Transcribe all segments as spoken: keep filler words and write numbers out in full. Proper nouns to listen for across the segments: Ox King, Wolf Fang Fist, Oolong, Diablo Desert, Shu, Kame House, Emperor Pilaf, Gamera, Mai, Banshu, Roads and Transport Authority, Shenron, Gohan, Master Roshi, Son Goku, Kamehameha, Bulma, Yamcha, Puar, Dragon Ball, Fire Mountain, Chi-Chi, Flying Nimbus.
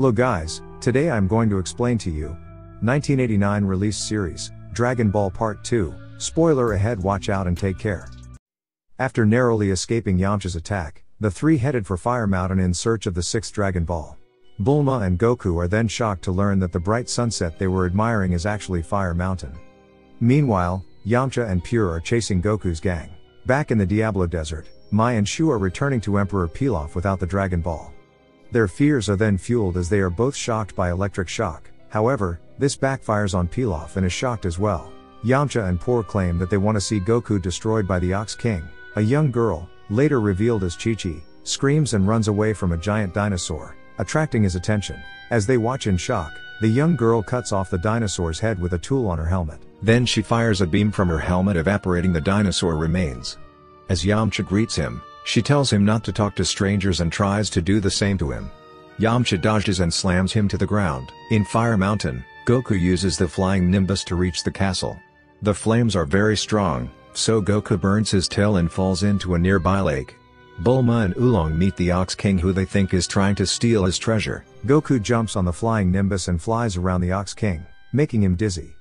Lo guys, today I'm going to explain to you nineteen eighty-nine release series, Dragon Ball Part two, spoiler ahead, watch out and take care. After narrowly escaping Yamcha's attack, the three headed for Fire Mountain in search of the sixth Dragon Ball. Bulma and Goku are then shocked to learn that the bright sunset they were admiring is actually Fire Mountain. Meanwhile, Yamcha and Puar are chasing Goku's gang. Back in the Diablo Desert, Mai and Shu are returning to Emperor Pilaf without the Dragon Ball. Their fears are then fueled as they are both shocked by electric shock. However, this backfires on Pilaf and is shocked as well. Yamcha and Puar claim that they want to see Goku destroyed by the Ox King. A young girl, later revealed as Chi-Chi, screams and runs away from a giant dinosaur, attracting his attention. As they watch in shock, the young girl cuts off the dinosaur's head with a tool on her helmet. Then she fires a beam from her helmet, evaporating the dinosaur remains. As Yamcha greets him, she tells him not to talk to strangers and tries to do the same to him. Yamcha dodges and slams him to the ground. In Fire Mountain, Goku uses the Flying Nimbus to reach the castle. The flames are very strong, so Goku burns his tail and falls into a nearby lake. Bulma and Oolong meet the Ox King, who they think is trying to steal his treasure. Goku jumps on the Flying Nimbus and flies around the Ox King, making him dizzy.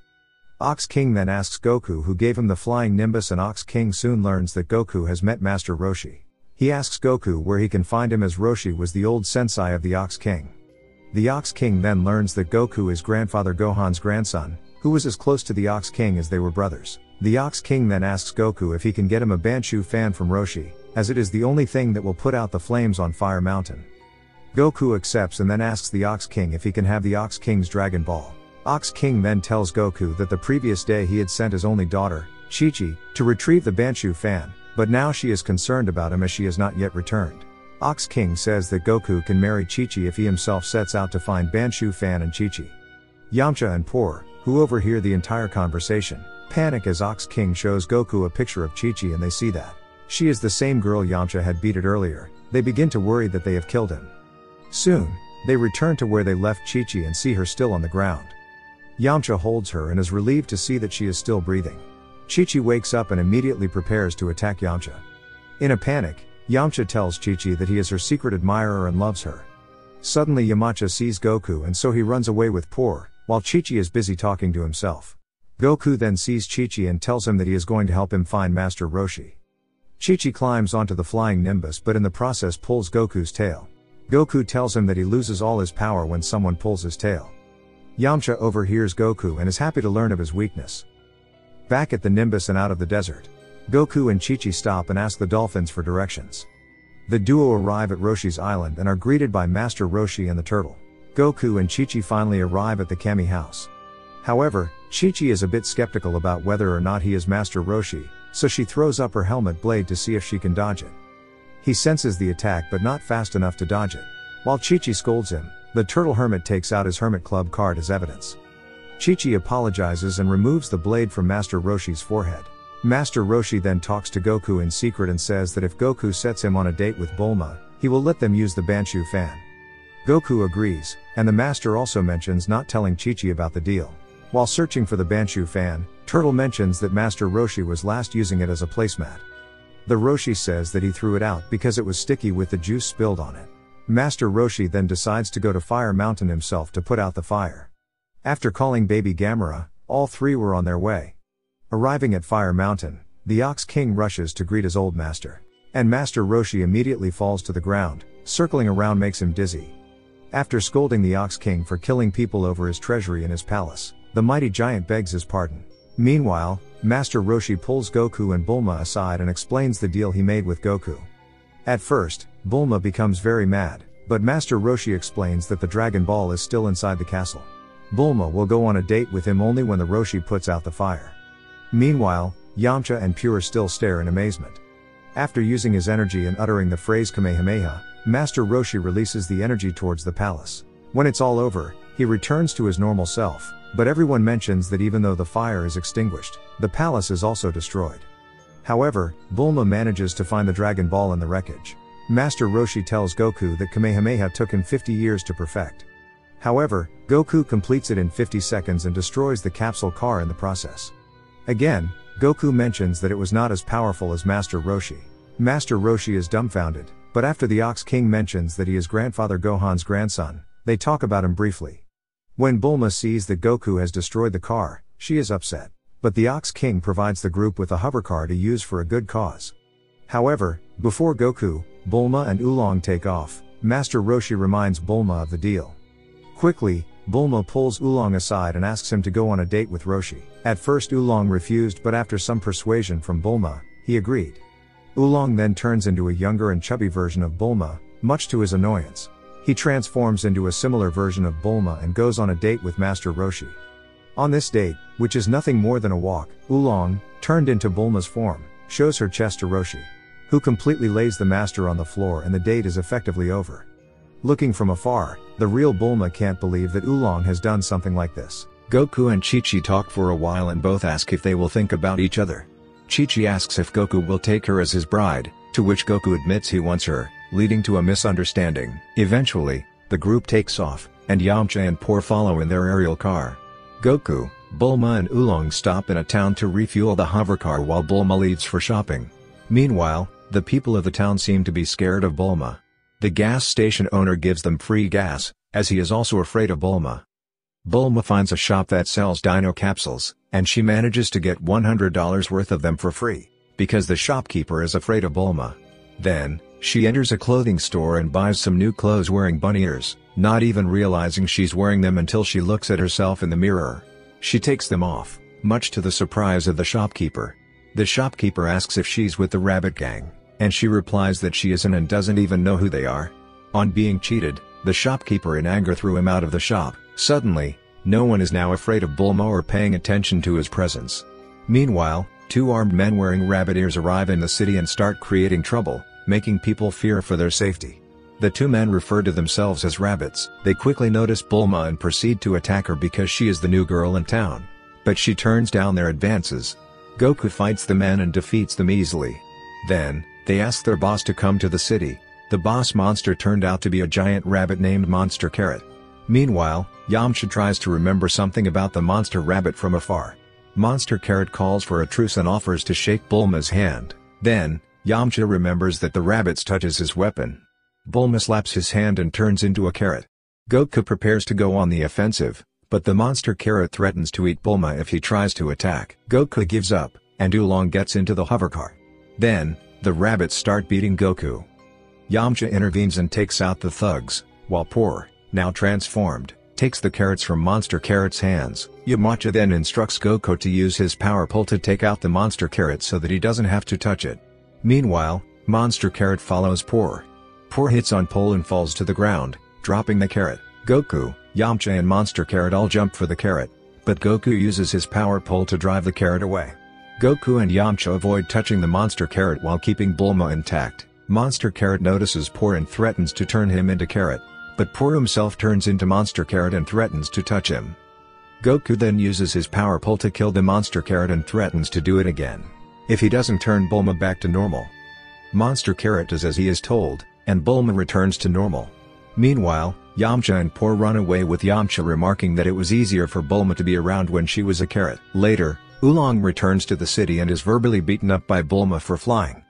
Ox King then asks Goku who gave him the Flying Nimbus, and Ox King soon learns that Goku has met Master Roshi. He asks Goku where he can find him, as Roshi was the old sensei of the Ox King. The Ox King then learns that Goku is grandfather Gohan's grandson, who was as close to the Ox King as they were brothers. The Ox King then asks Goku if he can get him a Banshu fan from Roshi, as it is the only thing that will put out the flames on Fire Mountain. Goku accepts and then asks the Ox King if he can have the Ox King's Dragon Ball. Ox King then tells Goku that the previous day he had sent his only daughter, Chi-Chi, to retrieve the Banshu fan, but now she is concerned about him as she has not yet returned. Ox King says that Goku can marry Chi-Chi if he himself sets out to find Banshu fan and Chi-Chi. Yamcha and Puar, who overhear the entire conversation, panic as Ox King shows Goku a picture of Chi-Chi and they see that she is the same girl Yamcha had beaten earlier. They begin to worry that they have killed him. Soon, they return to where they left Chi-Chi and see her still on the ground. Yamcha holds her and is relieved to see that she is still breathing. Chi-Chi wakes up and immediately prepares to attack Yamcha. In a panic, Yamcha tells Chi-Chi that he is her secret admirer and loves her. Suddenly Yamcha sees Goku and so he runs away with Puar, while Chi-Chi is busy talking to himself. Goku then sees Chi-Chi and tells him that he is going to help him find Master Roshi. Chi-Chi climbs onto the Flying Nimbus but in the process pulls Goku's tail. Goku tells him that he loses all his power when someone pulls his tail. Yamcha overhears Goku and is happy to learn of his weakness. Back at the Nimbus and out of the desert, Goku and Chi-Chi stop and ask the dolphins for directions. The duo arrive at Roshi's island and are greeted by Master Roshi and the turtle. Goku and Chi-Chi finally arrive at the Kame House. However, Chi-Chi is a bit skeptical about whether or not he is Master Roshi, so she throws up her helmet blade to see if she can dodge it. He senses the attack but not fast enough to dodge it. While Chi-Chi scolds him, the turtle hermit takes out his hermit club card as evidence. Chi-Chi apologizes and removes the blade from Master Roshi's forehead. Master Roshi then talks to Goku in secret and says that if Goku sets him on a date with Bulma, he will let them use the Banshu fan. Goku agrees, and the master also mentions not telling Chi-Chi about the deal. While searching for the Banshu fan, Turtle mentions that Master Roshi was last using it as a placemat. The Roshi says that he threw it out because it was sticky with the juice spilled on it. Master Roshi then decides to go to Fire Mountain himself to put out the fire. After calling baby Gamera, all three were on their way. Arriving at Fire Mountain, the Ox King rushes to greet his old master. And Master Roshi immediately falls to the ground, circling around makes him dizzy. After scolding the Ox King for killing people over his treasury in his palace, the mighty giant begs his pardon. Meanwhile, Master Roshi pulls Goku and Bulma aside and explains the deal he made with Goku. At first, Bulma becomes very mad, but Master Roshi explains that the Dragon Ball is still inside the castle. Bulma will go on a date with him only when the Roshi puts out the fire. Meanwhile, Yamcha and Puar still stare in amazement. After using his energy and uttering the phrase Kamehameha, Master Roshi releases the energy towards the palace. When it's all over, he returns to his normal self, but everyone mentions that even though the fire is extinguished, the palace is also destroyed. However, Bulma manages to find the Dragon Ball in the wreckage. Master Roshi tells Goku that Kamehameha took him fifty years to perfect. However, Goku completes it in fifty seconds and destroys the capsule car in the process. Again, Goku mentions that it was not as powerful as Master Roshi. Master Roshi is dumbfounded, but after the Ox King mentions that he is grandfather Gohan's grandson, they talk about him briefly. When Bulma sees that Goku has destroyed the car, she is upset, but the Ox King provides the group with a hover car to use for a good cause. However, before Goku, Bulma and Oolong take off, Master Roshi reminds Bulma of the deal. Quickly, Bulma pulls Oolong aside and asks him to go on a date with Roshi. At first Oolong refused, but after some persuasion from Bulma, he agreed. Oolong then turns into a younger and chubby version of Bulma, much to his annoyance. He transforms into a similar version of Bulma and goes on a date with Master Roshi. On this date, which is nothing more than a walk, Oolong, turned into Bulma's form, shows her chest to Roshi, who completely lays the master on the floor, and the date is effectively over. Looking from afar, the real Bulma can't believe that Oolong has done something like this. Goku and Chi-Chi talk for a while and both ask if they will think about each other. Chi-Chi asks if Goku will take her as his bride, to which Goku admits he wants her, leading to a misunderstanding. Eventually, the group takes off, and Yamcha and Puar follow in their aerial car. Goku, Bulma and Oolong stop in a town to refuel the hovercar while Bulma leaves for shopping. Meanwhile, the people of the town seem to be scared of Bulma. The gas station owner gives them free gas, as he is also afraid of Bulma. Bulma finds a shop that sells dino capsules, and she manages to get one hundred dollars worth of them for free, because the shopkeeper is afraid of Bulma. Then, she enters a clothing store and buys some new clothes wearing bunny ears, not even realizing she's wearing them until she looks at herself in the mirror. She takes them off, much to the surprise of the shopkeeper. The shopkeeper asks if she's with the rabbit gang, and she replies that she isn't and doesn't even know who they are. On being cheated, the shopkeeper in anger threw him out of the shop. Suddenly, no one is now afraid of Bulma or paying attention to his presence. Meanwhile, two armed men wearing rabbit ears arrive in the city and start creating trouble, making people fear for their safety. The two men refer to themselves as rabbits. They quickly notice Bulma and proceed to attack her because she is the new girl in town. But she turns down their advances. Goku fights the men and defeats them easily. Then, they ask their boss to come to the city. The boss monster turned out to be a giant rabbit named Monster Carrot. Meanwhile, Yamcha tries to remember something about the monster rabbit from afar. Monster Carrot calls for a truce and offers to shake Bulma's hand. Then, Yamcha remembers that the rabbit's touch is his weapon. Bulma slaps his hand and turns into a carrot. Goku prepares to go on the offensive, but the Monster Carrot threatens to eat Bulma if he tries to attack. Goku gives up, and Oolong gets into the hovercar. Then, the rabbits start beating Goku. Yamcha intervenes and takes out the thugs, while Puar, now transformed, takes the carrots from Monster Carrot's hands. Yamcha then instructs Goku to use his power pole to take out the Monster Carrot so that he doesn't have to touch it. Meanwhile, Monster Carrot follows Puar. Puar hits on pole and falls to the ground, dropping the carrot. Goku, Yamcha and Monster Carrot all jump for the carrot, but Goku uses his power pole to drive the carrot away. Goku and Yamcha avoid touching the Monster Carrot while keeping Bulma intact. Monster Carrot notices Puar and threatens to turn him into Carrot, but Puar himself turns into Monster Carrot and threatens to touch him. Goku then uses his power pole to kill the Monster Carrot and threatens to do it again if he doesn't turn Bulma back to normal. Monster Carrot does as he is told, and Bulma returns to normal. Meanwhile, Yamcha and Puar run away, with Yamcha remarking that it was easier for Bulma to be around when she was a carrot. Later, Oolong returns to the city and is verbally beaten up by Bulma for flying.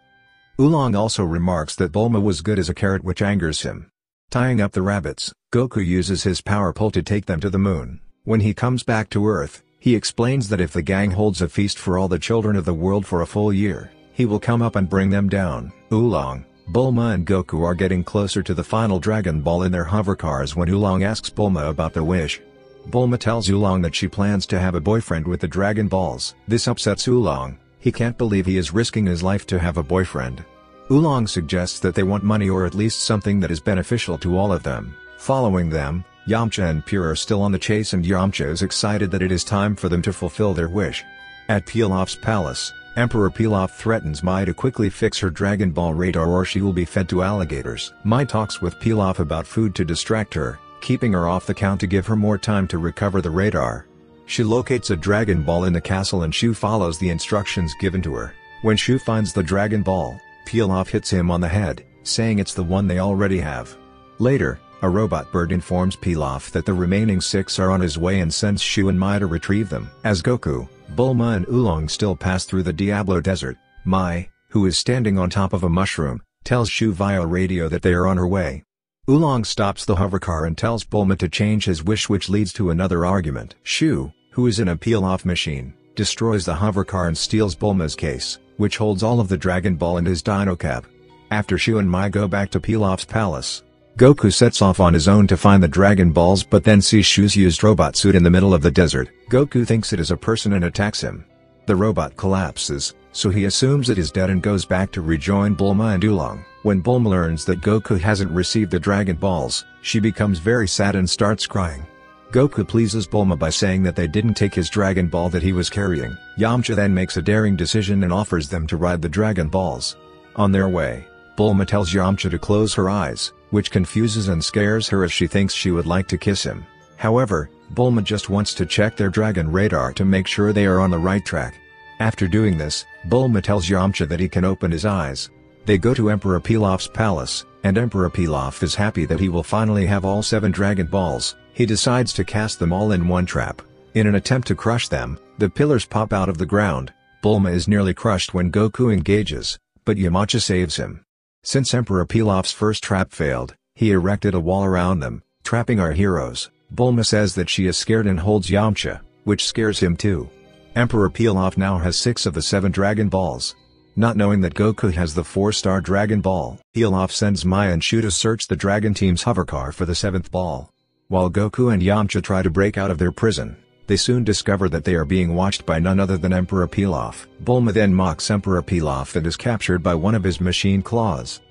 Oolong also remarks that Bulma was good as a carrot, which angers him. Tying up the rabbits, Goku uses his power pole to take them to the moon. When he comes back to Earth, he explains that if the gang holds a feast for all the children of the world for a full year, he will come up and bring them down. Oolong, Bulma and Goku are getting closer to the final Dragon Ball in their hovercars when Oolong asks Bulma about the wish. Bulma tells Oolong that she plans to have a boyfriend with the Dragon Balls. This upsets Oolong. He can't believe he is risking his life to have a boyfriend. Oolong suggests that they want money, or at least something that is beneficial to all of them. Following them, Yamcha and Puar are still on the chase, and Yamcha is excited that it is time for them to fulfill their wish. At Pilaf's palace, Emperor Pilaf threatens Mai to quickly fix her Dragon Ball radar or she will be fed to alligators. Mai talks with Pilaf about food to distract her, keeping her off the count to give her more time to recover the radar. She locates a Dragon Ball in the castle and Shu follows the instructions given to her. When Shu finds the Dragon Ball, Pilaf hits him on the head, saying it's the one they already have. Later, a robot bird informs Pilaf that the remaining six are on his way and sends Shu and Mai to retrieve them. As Goku, Bulma and Oolong still pass through the Diablo Desert, Mai, who is standing on top of a mushroom, tells Shu via radio that they are on her way. Oolong stops the hovercar and tells Bulma to change his wish, which leads to another argument. Shu, who is in a peel-off machine, destroys the hovercar and steals Bulma's case, which holds all of the Dragon Ball and his Dino Cap. After Shu and Mai go back to Pilaf's palace, Goku sets off on his own to find the Dragon Balls but then sees Shu's used robot suit in the middle of the desert. Goku thinks it is a person and attacks him. The robot collapses, so he assumes it is dead and goes back to rejoin Bulma and Oolong. When Bulma learns that Goku hasn't received the Dragon Balls, she becomes very sad and starts crying. Goku pleases Bulma by saying that they didn't take his Dragon Ball that he was carrying. Yamcha then makes a daring decision and offers them to ride the Dragon Balls. On their way, Bulma tells Yamcha to close her eyes, which confuses and scares her as she thinks she would like to kiss him. However, Bulma just wants to check their dragon radar to make sure they are on the right track. After doing this, Bulma tells Yamcha that he can open his eyes. They go to Emperor Pilaf's palace, and Emperor Pilaf is happy that he will finally have all seven Dragon Balls. He decides to cast them all in one trap. In an attempt to crush them, the pillars pop out of the ground. Bulma is nearly crushed when Goku engages, but Yamcha saves him. Since Emperor Pilaf's first trap failed, he erected a wall around them, trapping our heroes. Bulma says that she is scared and holds Yamcha, which scares him too. Emperor Pilaf now has six of the seven Dragon Balls. Not knowing that Goku has the four-star Dragon Ball, Pilaf sends Mai and Shu to search the Dragon Team's hovercar for the seventh ball. While Goku and Yamcha try to break out of their prison, they soon discover that they are being watched by none other than Emperor Pilaf. Bulma then mocks Emperor Pilaf and is captured by one of his machine claws.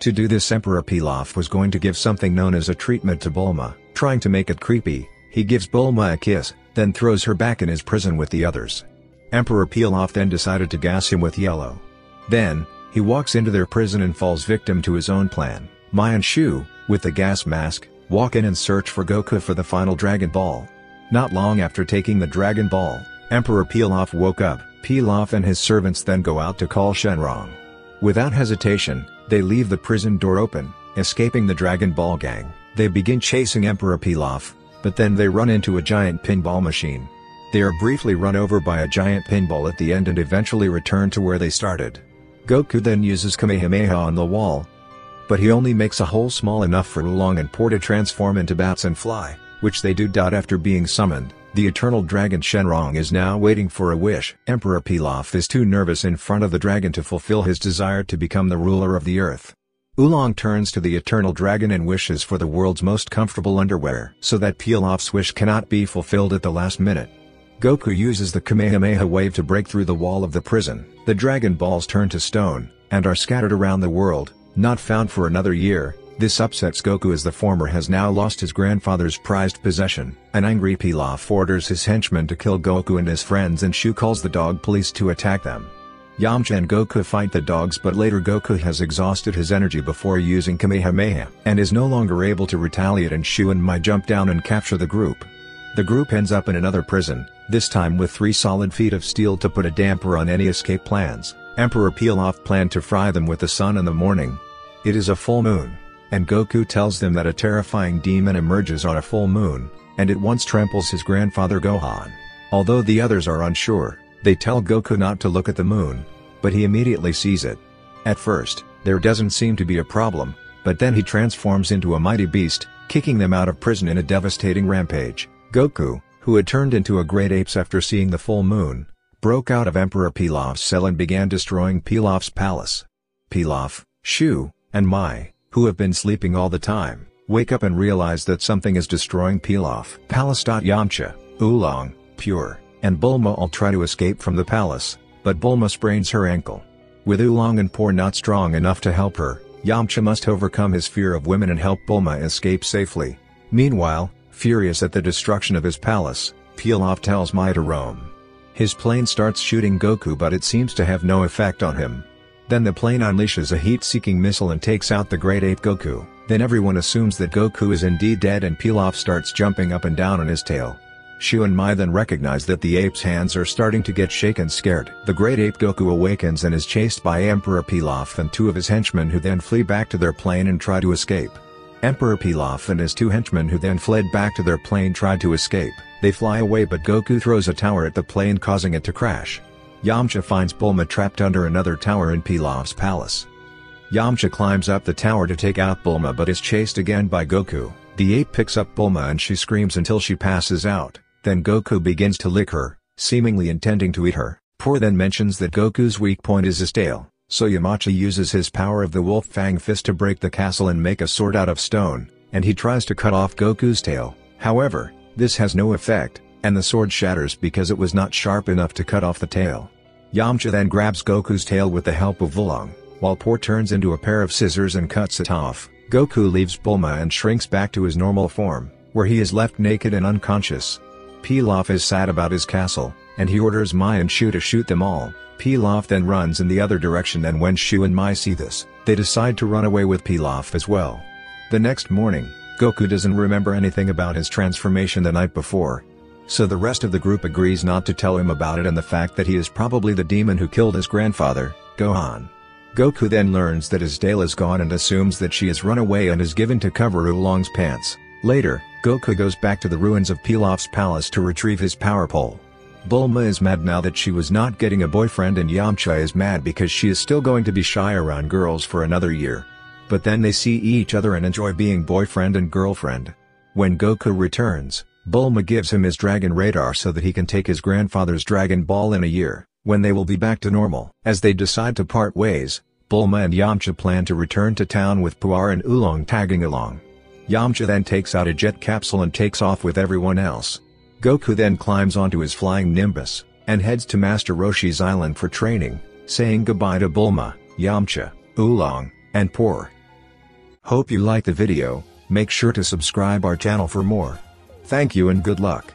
To do this, Emperor Pilaf was going to give something known as a treatment to Bulma. Trying to make it creepy, he gives Bulma a kiss, then throws her back in his prison with the others. Emperor Pilaf then decided to gas him with yellow. Then, he walks into their prison and falls victim to his own plan. Mai and Shu, with the gas mask, walk in and search for Goku for the final Dragon Ball. Not long after taking the Dragon Ball, Emperor Pilaf woke up. Pilaf and his servants then go out to call Shenron. Without hesitation, they leave the prison door open, escaping the Dragon Ball gang. They begin chasing Emperor Pilaf, but then they run into a giant pinball machine. They are briefly run over by a giant pinball at the end and eventually return to where they started. Goku then uses Kamehameha on the wall, but he only makes a hole small enough for Oolong and Puar to transform into bats and fly, which they do. After being summoned, the Eternal Dragon Shenron is now waiting for a wish. Emperor Pilaf is too nervous in front of the dragon to fulfill his desire to become the ruler of the earth. Oolong turns to the Eternal Dragon and wishes for the world's most comfortable underwear, so that Pilaf's wish cannot be fulfilled at the last minute. Goku uses the Kamehameha wave to break through the wall of the prison. The Dragon Balls turn to stone, and are scattered around the world, not found for another year. This upsets Goku as the former has now lost his grandfather's prized possession. An angry Pilaf orders his henchmen to kill Goku and his friends, and Shu calls the dog police to attack them. Yamcha and Goku fight the dogs, but later Goku has exhausted his energy before using Kamehameha, and is no longer able to retaliate, and Shu and Mai jump down and capture the group. The group ends up in another prison, this time with three solid feet of steel to put a damper on any escape plans. Emperor Pilaf planned to fry them with the sun in the morning. It is a full moon, and Goku tells them that a terrifying demon emerges on a full moon, and it once tramples his grandfather Gohan. Although the others are unsure, they tell Goku not to look at the moon, but he immediately sees it. At first, there doesn't seem to be a problem, but then he transforms into a mighty beast, kicking them out of prison in a devastating rampage. Goku, who had turned into a great ape after seeing the full moon, broke out of Emperor Pilaf's cell and began destroying Pilaf's palace. Pilaf, Shu, and Mai, who have been sleeping all the time, wake up and realize that something is destroying Pilaf. Palace. Yamcha, Oolong, Puar, and Bulma all try to escape from the palace, but Bulma sprains her ankle. With Oolong and Puar not strong enough to help her, Yamcha must overcome his fear of women and help Bulma escape safely. Meanwhile, furious at the destruction of his palace, Pilaf tells Mai to roam. His plane starts shooting Goku, but it seems to have no effect on him. Then the plane unleashes a heat-seeking missile and takes out the great ape Goku. Then everyone assumes that Goku is indeed dead, and Pilaf starts jumping up and down on his tail. Shu and Mai then recognize that the ape's hands are starting to get shaken. Scared, the great ape Goku awakens and is chased by Emperor Pilaf and two of his henchmen, who then flee back to their plane and try to escape. Emperor Pilaf and his two henchmen, who then fled back to their plane, tried to escape. They fly away, but Goku throws a tower at the plane, causing it to crash. Yamcha finds Bulma trapped under another tower in Pilaf's palace. Yamcha climbs up the tower to take out Bulma but is chased again by Goku. The ape picks up Bulma and she screams until she passes out, then Goku begins to lick her, seemingly intending to eat her. Puar then mentions that Goku's weak point is his tail, so Yamcha uses his power of the Wolf Fang Fist to break the castle and make a sword out of stone, and he tries to cut off Goku's tail. However, this has no effect, and the sword shatters because it was not sharp enough to cut off the tail. Yamcha then grabs Goku's tail with the help of Oolong, while Puar turns into a pair of scissors and cuts it off. Goku leaves Bulma and shrinks back to his normal form, where he is left naked and unconscious. Pilaf is sad about his castle, and he orders Mai and Shu to shoot them all. Pilaf then runs in the other direction, and when Shu and Mai see this, they decide to run away with Pilaf as well. The next morning, Goku doesn't remember anything about his transformation the night before. So the rest of the group agrees not to tell him about it and the fact that he is probably the demon who killed his grandfather, Gohan. Goku then learns that his tail is gone and assumes that she has run away and is given to cover Oolong's pants. Later, Goku goes back to the ruins of Pilaf's palace to retrieve his power pole. Bulma is mad now that she was not getting a boyfriend, and Yamcha is mad because she is still going to be shy around girls for another year. But then they see each other and enjoy being boyfriend and girlfriend. When Goku returns, Bulma gives him his dragon radar so that he can take his grandfather's Dragon Ball in a year, when they will be back to normal. As they decide to part ways, Bulma and Yamcha plan to return to town with Puar and Oolong tagging along. Yamcha then takes out a jet capsule and takes off with everyone else. Goku then climbs onto his flying Nimbus, and heads to Master Roshi's island for training, saying goodbye to Bulma, Yamcha, Oolong, and Puar. Hope you liked the video. Make sure to subscribe our channel for more. Thank you and good luck.